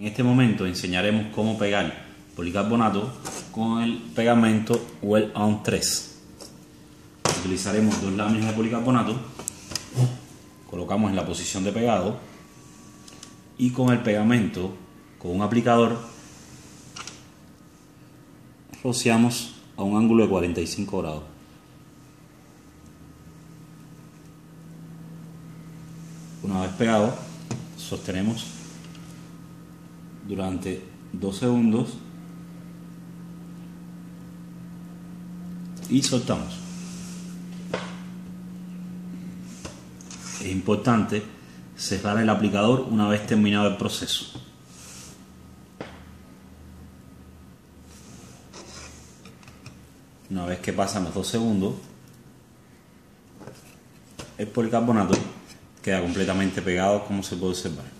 En este momento enseñaremos cómo pegar policarbonato con el pegamento Weld-On 3. Utilizaremos dos láminas de policarbonato, colocamos en la posición de pegado y con el pegamento, con un aplicador, rociamos a un ángulo de 45 grados. Una vez pegado, sostenemos durante 2 segundos y soltamos. Es importante cerrar el aplicador una vez terminado el proceso. Una vez que pasan los 2 segundos, el policarbonato queda completamente pegado, como se puede observar.